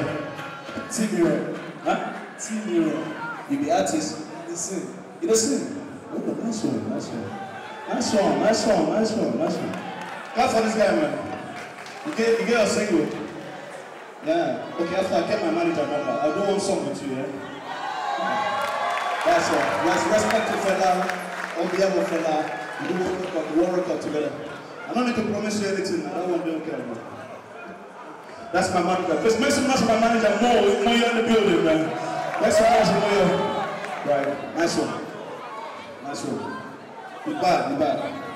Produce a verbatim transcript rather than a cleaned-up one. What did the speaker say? Team hero. Huh? Team hero. You be artist. You sing. You don't sing. Oh, nice one, nice one. Nice one, nice one, nice one, nice one. Clap for this guy, man. You get, you get a single. Yeah. Okay, after I get my manager number, I'll do one song with you, yeah? That's all. Let's respect the fella, on behalf of fella. We do one record, one record together. I don't need to promise you anything. I don't want to care about. That's my manager. Please make some noise for my manager more. More you're in the building, man. Make some noise for more. Right. Nice one. Nice one. Goodbye. Goodbye.